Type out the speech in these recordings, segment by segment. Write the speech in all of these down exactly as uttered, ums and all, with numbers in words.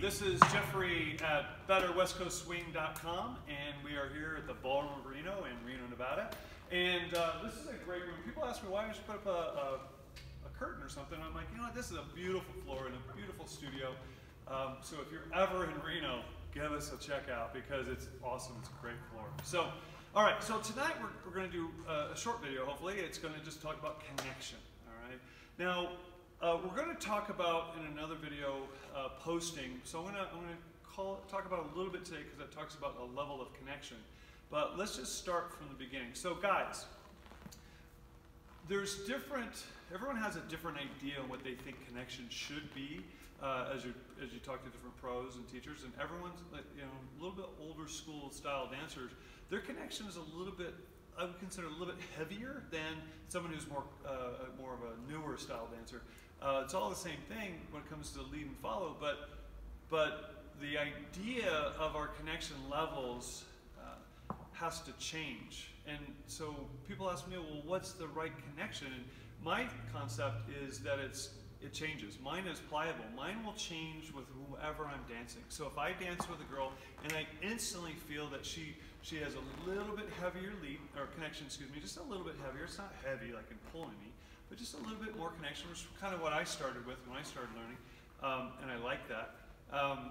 this is Jeffrey at Better West Coast Swing dot com, and we are here at the Ballroom of Reno in Reno, Nevada. And uh, this is a great room. People ask me why I should put up a, a, a curtain or something. I'm like, you know what? This is a beautiful floor and a beautiful studio. Um, so if you're ever in Reno, give us a check out because it's awesome. It's a great floor. So, all right. So tonight we're, we're going to do a, a short video. Hopefully, it's going to just talk about connection. All right. Now. Uh, we're going to talk about in another video uh, posting, so I'm going to I'm going to call, talk about it a little bit today because it talks about a level of connection. But let's just start from the beginning. So guys, there's different, everyone has a different idea of what they think connection should be uh, as you as you talk to different pros and teachers, and everyone's, you know, a little bit older school style dancers, their connection is a little bit, I would consider, a little bit heavier than someone who's more uh, more of a newer style dancer. Uh, it's all the same thing when it comes to lead and follow, but but the idea of our connection levels uh, has to change. And so people ask me, well, what's the right connection? And my concept is that it's it changes. Mine is pliable. Mine will change with whoever I'm dancing. So if I dance with a girl and I instantly feel that she she has a little bit heavier lead or connection, excuse me, just a little bit heavier. It's not heavy like in pulling me, but just a little bit more connection, which is kind of what I started with when I started learning, um, and I like that. Um,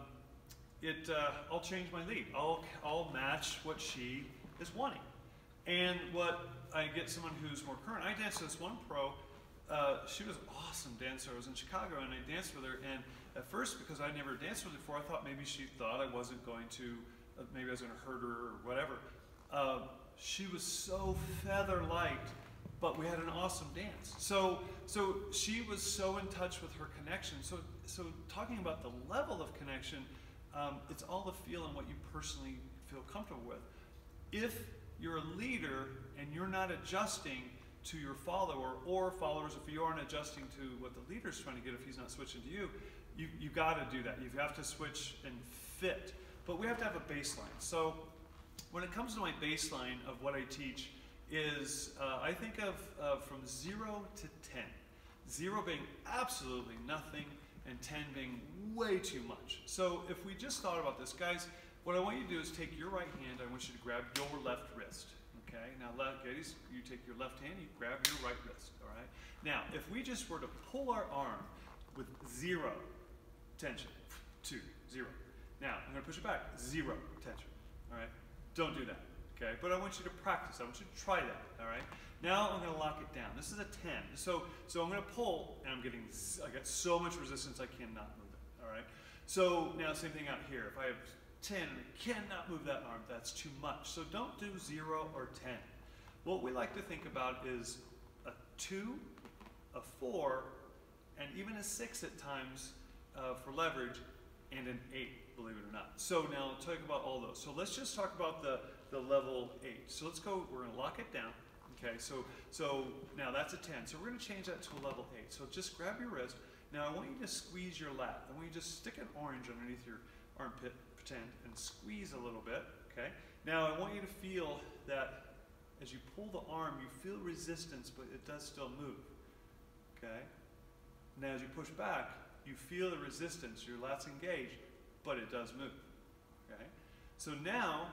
it, uh, I'll change my lead. I'll, I'll match what she is wanting. And what I get someone who's more current, I danced with this one pro, uh, she was an awesome dancer. I was in Chicago and I danced with her, and at first, because I'd never danced with her before, I thought maybe she thought I wasn't going to, uh, maybe I was gonna hurt her or whatever. Uh, she was so feather-light, but we had an awesome dance. So, so she was so in touch with her connection. So, so talking about the level of connection, um, it's all the feel and what you personally feel comfortable with. If you're a leader and you're not adjusting to your follower, or followers, if you aren't adjusting to what the leader's trying to get, if he's not switching to you, you you gotta do that. You have to switch and fit. But we have to have a baseline. So when it comes to my baseline of what I teach, is uh, I think of uh, from zero to ten. Zero being absolutely nothing and ten being way too much. So if we just thought about this, guys, what I want you to do is take your right hand, I want you to grab your left wrist, okay? Now, ladies, you take your left hand, you grab your right wrist, all right? Now, if we just were to pull our arm with zero tension, two, zero. Now, I'm gonna push it back, zero tension, all right? Don't do that. Okay, but I want you to practice. I want you to try that. All right. Now I'm going to lock it down. This is a ten. So, so I'm going to pull, and I'm getting. I got so much resistance, I cannot move it. All right. So now same thing out here. If I have ten, and I cannot move that arm. That's too much. So don't do zero or ten. What we like to think about is a two, a four, and even a six at times uh, for leverage, and an eight. Believe it or not. So now talk about all those. So let's just talk about the. the level eight. So let's go, we're gonna lock it down. Okay, so so now that's a ten. So we're gonna change that to a level eight. So just grab your wrist. Now I want you to squeeze your lap. I want you to just stick an orange underneath your armpit, pretend, and squeeze a little bit, okay? Now I want you to feel that as you pull the arm, you feel resistance, but it does still move, okay? Now as you push back, you feel the resistance, your lat's engaged, but it does move, okay? So now,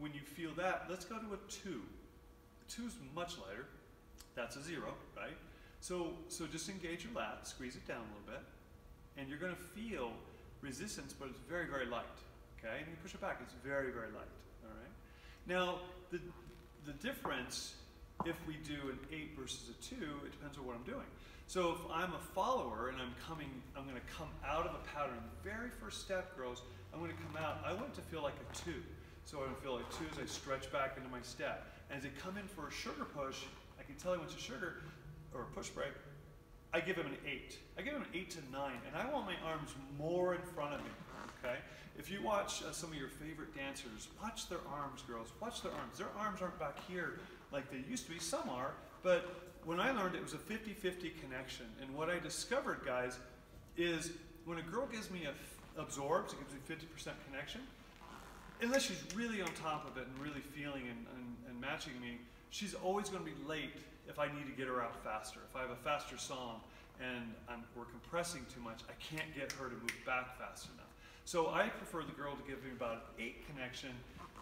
when you feel that, let's go to a two. Two is much lighter. That's a zero, right? So, so just engage your lat, squeeze it down a little bit, and you're gonna feel resistance, but it's very, very light, okay? And you push it back, it's very, very light, all right? Now, the, the difference, if we do an eight versus a two, it depends on what I'm doing. So if I'm a follower and I'm coming, I'm gonna come out of a pattern, the very first step, girls, I'm gonna come out, I want it to feel like a two. So I feel like two as I stretch back into my step. And as I come in for a sugar push, I can tell he went to sugar, or a push break, I give him an eight. I give him an eight to nine, and I want my arms more in front of me, okay? If you watch uh, some of your favorite dancers, watch their arms, girls, watch their arms. Their arms aren't back here like they used to be, some are, but when I learned it was a fifty fifty connection, and what I discovered, guys, is when a girl gives me a, absorbs, it gives me fifty percent connection, unless she's really on top of it and really feeling and, and, and matching me, she's always going to be late if I need to get her out faster. If I have a faster song and I'm, we're compressing too much, I can't get her to move back fast enough. So I prefer the girl to give me about an eight connection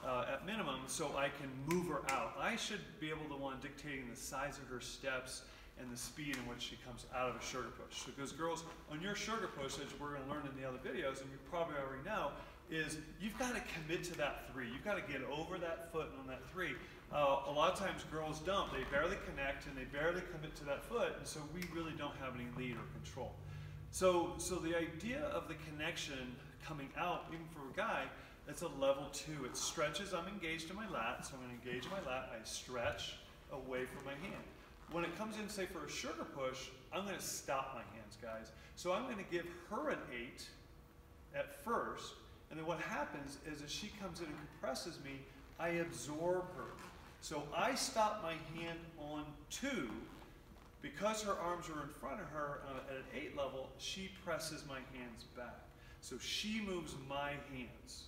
uh, at minimum, so I can move her out. I should be able to want dictating the size of her steps and the speed in which she comes out of a sugar push. Because girls, on your sugar push, as we're gonna learn in the other videos, and you probably already know, is you've gotta commit to that three. You've gotta get over that foot on that three. Uh, a lot of times girls don't. They barely connect and they barely commit to that foot, and so we really don't have any lead or control. So, so the idea of the connection coming out, even for a guy, it's a level two. It stretches, I'm engaged in my lat, so I'm gonna engage in my lat, I stretch away from my hand. When it comes in, say, for a sugar push, I'm going to stop my hands, guys. So I'm going to give her an eight at first, and then what happens is as she comes in and compresses me, I absorb her. So I stop my hand on two. Because her arms are in front of her uh, at an eight level, she presses my hands back. So she moves my hands.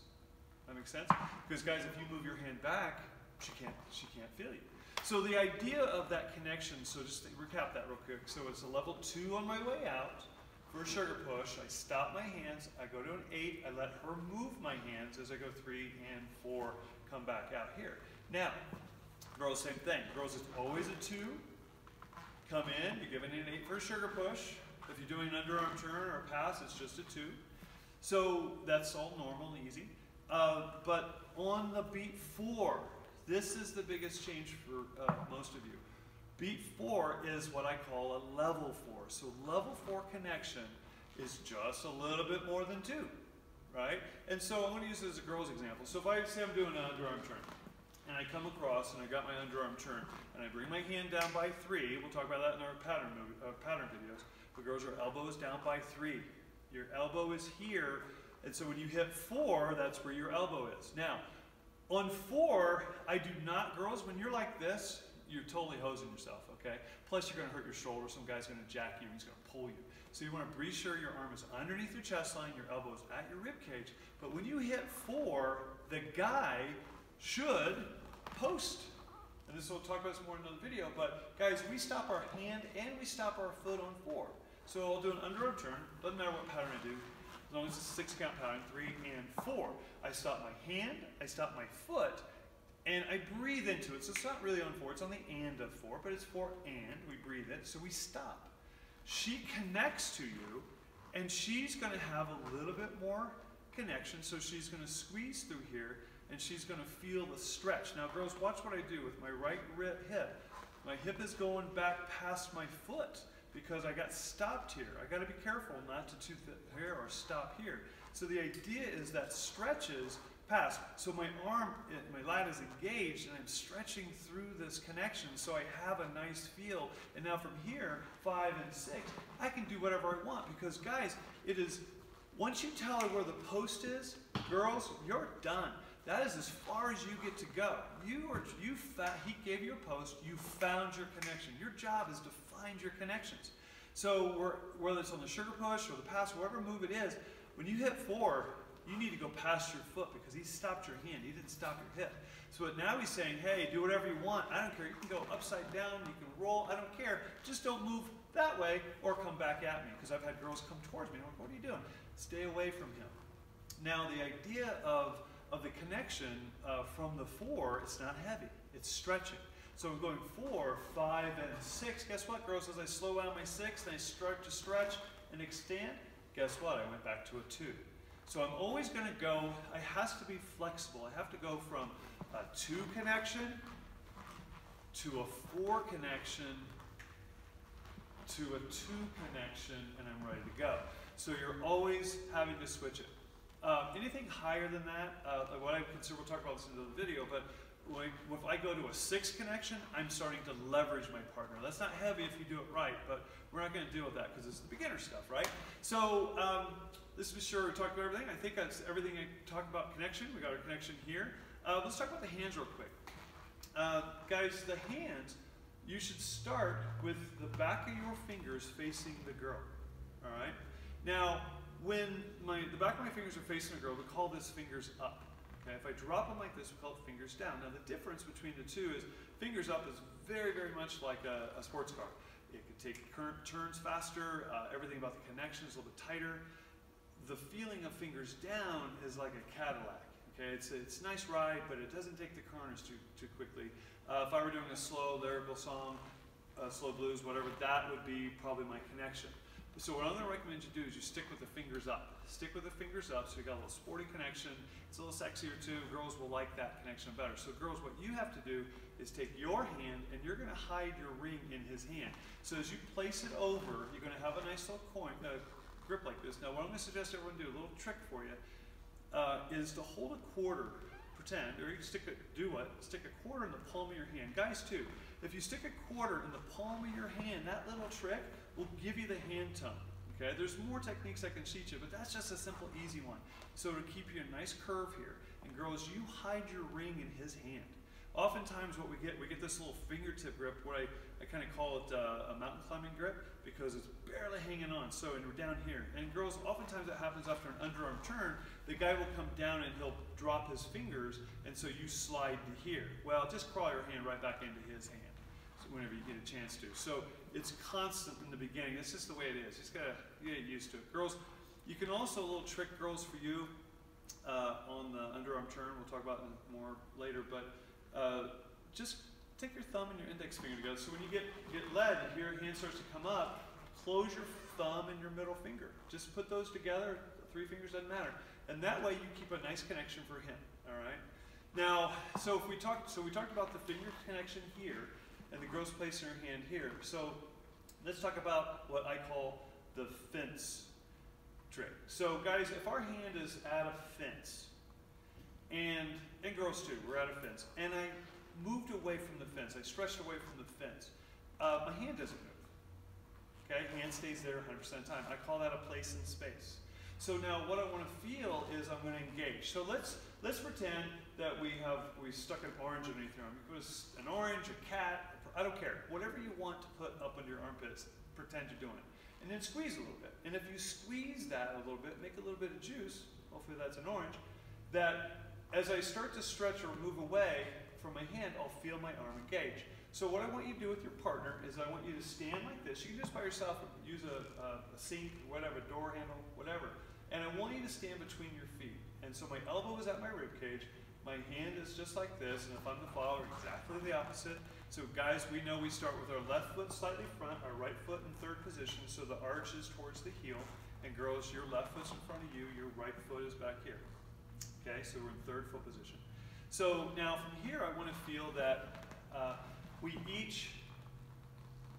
That makes sense? Because, guys, if you move your hand back, she can't, she can't feel you. So the idea of that connection, so just to recap that real quick. So it's a level two on my way out for a sugar push. I stop my hands, I go to an eight, I let her move my hands as I go three and four, come back out here. Now, girls, same thing. Girls, it's always a two. Come in, you're giving an eight for a sugar push. If you're doing an underarm turn or a pass, it's just a two. So that's all normal and easy. Uh, but on the beat four, this is the biggest change for uh, most of you. Beat four is what I call a level four. So level four connection is just a little bit more than two, right? And so I'm gonna use this as a girl's example. So if I say I'm doing an underarm turn, and I come across and I got my underarm turn, and I bring my hand down by three, we'll talk about that in our pattern, uh, pattern videos, but girls, your elbow is down by three. Your elbow is here, and so when you hit four, that's where your elbow is. Now, on four, I do not, girls, when you're like this, you're totally hosing yourself, okay? Plus, you're gonna hurt your shoulder. Some guy's gonna jack you and he's gonna pull you. So you wanna be sure your arm is underneath your chest line, your elbow is at your rib cage. But when you hit four, the guy should post. And this we'll talk about this more in another video, but guys, we stop our hand and we stop our foot on four. So I'll do an underarm turn, doesn't matter what pattern I do, as long as it's a six count pattern, three and four. I stop my hand, I stop my foot, and I breathe into it. So it's not really on four, it's on the and of four, but it's four and, we breathe in, so we stop. She connects to you, and she's gonna have a little bit more connection, so she's gonna squeeze through here, and she's gonna feel the stretch. Now girls, watch what I do with my right hip. My hip is going back past my foot, because I got stopped here. I gotta be careful not to tooth it here or stop here. So the idea is that stretches past. So my arm, my lat is engaged and I'm stretching through this connection so I have a nice feel. And now from here, five and six, I can do whatever I want because guys, it is, once you tell her where the post is, girls, you're done. That is as far as you get to go. You are, you he gave you a post, you found your connection. Your job is to find your connections. So we're, whether it's on the sugar push or the pass, whatever move it is, when you hit four, you need to go past your foot because he stopped your hand, he didn't stop your hip. So now he's saying, hey, do whatever you want, I don't care, you can go upside down, you can roll, I don't care, just don't move that way or come back at me because I've had girls come towards me and I'm like, what are you doing? Stay away from him. Now the idea of of the connection uh, from the four, it's not heavy, it's stretching. So I'm going four, five, and six. Guess what, girls? As I slow down my six and I start to stretch and extend, guess what? I went back to a two. So I'm always gonna go, I has to be flexible. I have to go from a two connection to a four connection to a two connection, and I'm ready to go. So you're always having to switch it. Uh, anything higher than that, uh, what I consider, we'll talk about this in the video, but like, if I go to a six connection, I'm starting to leverage my partner. That's not heavy if you do it right, but we're not going to deal with that because it's the beginner stuff, right? So um, this is sure we talked about everything. I think that's everything I talked about connection. We got our connection here. Uh, let's talk about the hands real quick. Uh, guys, the hands, you should start with the back of your fingers facing the girl, all right? Now, when my, the back of my fingers are facing a girl, we call this fingers up. Okay? If I drop them like this, we call it fingers down. Now the difference between the two is fingers up is very, very much like a, a sports car. It can take current turns faster, uh, everything about the connection is a little bit tighter. the feeling of fingers down is like a Cadillac. Okay, it's it's a nice ride, but it doesn't take the corners too too quickly. Uh, if I were doing a slow lyrical song, uh, slow blues, whatever, that would be probably my connection. So what I'm going to recommend you do is you stick with the fingers up. Stick with the fingers up, so you got a little sporty connection. It's a little sexier too. Girls will like that connection better. So girls, what you have to do is take your hand and you're going to hide your ring in his hand. So as you place it over, you're going to have a nice little coin, uh, grip like this. Now what I'm going to suggest everyone do, a little trick for you, uh, is to hold a quarter, pretend, or you can stick a, do what? Stick a quarter in the palm of your hand. Guys too, if you stick a quarter in the palm of your hand, that little trick will give you the hand tone. Okay, there's more techniques I can teach you, but that's just a simple, easy one. So to keep you a nice curve here, and girls, you hide your ring in his hand. Oftentimes what we get, we get this little fingertip grip, what I, I kind of call it uh, a mountain climbing grip, because it's barely hanging on, so and we're down here. And girls, oftentimes that happens after an underarm turn, the guy will come down and he'll drop his fingers, and so you slide to here. Well, just crawl your hand right back into his hand whenever you get a chance to. So it's constant in the beginning. That's just the way it is. You just gotta get used to it. Girls, you can also, a little trick, girls, for you uh, on the underarm turn, we'll talk about it more later, but uh, just take your thumb and your index finger together. So when you get, get led and your hand starts to come up, close your thumb and your middle finger. Just put those together, three fingers, doesn't matter. And that way you keep a nice connection for him, all right? Now, so if we talked, so we talked about the finger connection here, and the girl's placing her hand here. So let's talk about what I call the fence trick. So guys, if our hand is at a fence, and, and girls too, we're at a fence, and I moved away from the fence, I stretched away from the fence, uh, my hand doesn't move. Okay, hand stays there one hundred percent of the time. I call that a place in space. So now what I want to feel is I'm going to engage. So let's, let's pretend that we have, we stuck an orange underneath your arm. You put an orange, a cat, I don't care. Whatever you want to put up under your armpits, pretend you're doing it. And then squeeze a little bit. And if you squeeze that a little bit, make a little bit of juice, hopefully that's an orange, that as I start to stretch or move away from my hand, I'll feel my arm engage. So what I want you to do with your partner is I want you to stand like this. You can just by yourself use a, a, a sink, whatever, door handle, whatever. And I want you to stand between your feet. And so my elbow is at my rib cage. My hand is just like this, and if I'm the follower, exactly the opposite. So guys, we know we start with our left foot slightly front, our right foot in third position, so the arch is towards the heel. And girls, your left foot's in front of you, your right foot is back here. Okay, so we're in third foot position. So now from here, I want to feel that uh, we each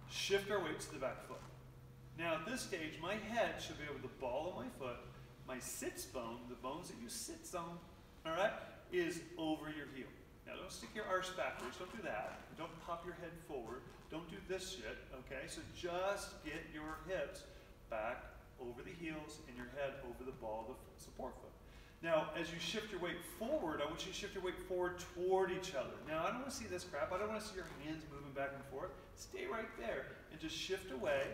shift our weight to the back foot. Now at this stage, my head should be over the ball of my foot. My sits bone, the bones that you sits on, all right, is over your heel. Now don't stick your arse backwards, don't do that. Don't pop your head forward, don't do this shit, okay? So just get your hips back over the heels and your head over the ball of the support foot. Now as you shift your weight forward, I want you to shift your weight forward toward each other. Now I don't want to see this crap, I don't want to see your hands moving back and forth. Stay right there and just shift away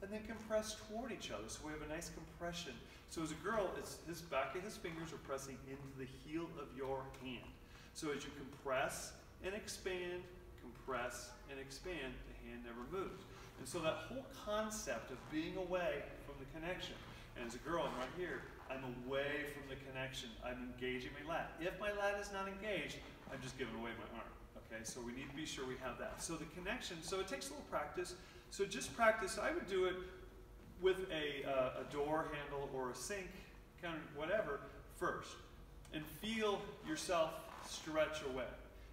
and then compress toward each other, so we have a nice compression. So as a girl, it's his back of his fingers are pressing into the heel of your hand. So as you compress and expand, compress and expand, the hand never moves. And so that whole concept of being away from the connection, and as a girl, I'm right here, I'm away from the connection, I'm engaging my lat. If my lat is not engaged, I'm just giving away my arm, okay? So we need to be sure we have that. So the connection, so it takes a little practice. So just practice, I would do it with a, uh, a door handle or a sink, kind of whatever, first. And feel yourself stretch away.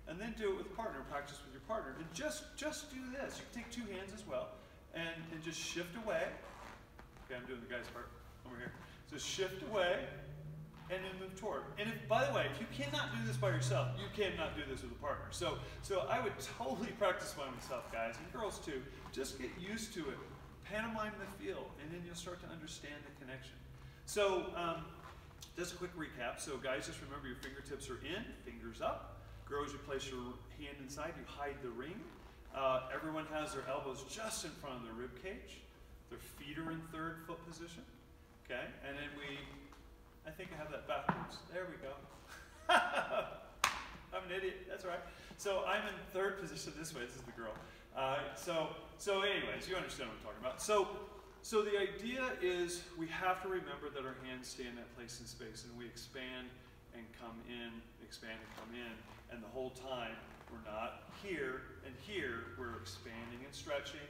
And then do it with partner, practice with your partner. And just, just do this, you can take two hands as well, and, and just shift away. Okay, I'm doing the guy's part, over here. So shift away, and then move toward. And if, by the way, if you cannot do this by yourself, you cannot do this with a partner. So, so I would totally practice by myself, guys, and girls too. Just get used to it. Pantomime the feel, and then you'll start to understand the connection. So, um, just a quick recap. So guys, just remember your fingertips are in, fingers up. Girls, you place your hand inside, you hide the ring. Uh, everyone has their elbows just in front of their rib cage. Their feet are in third foot position, okay? And then we, I think I have that backwards. There we go. I'm an idiot, that's all right. So I'm in third position this way, this is the girl. Uh, so, so anyways, you understand what I'm talking about. So, So the idea is we have to remember that our hands stay in that place in space, and we expand and come in, expand and come in, and the whole time we're not here and here, we're expanding and stretching,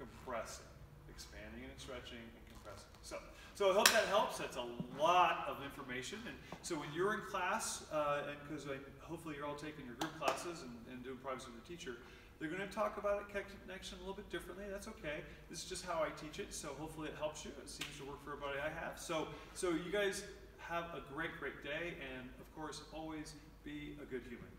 compressing, expanding and stretching and compressing. So, so I hope that helps. That's a lot of information. And so when you're in class, uh, and because hopefully you're all taking your group classes and, and doing privates with the teacher, they're going to talk about it connection a little bit differently. That's okay. This is just how I teach it. So hopefully it helps you. It seems to work for everybody I have. So, so you guys have a great, great day. And of course, always be a good human.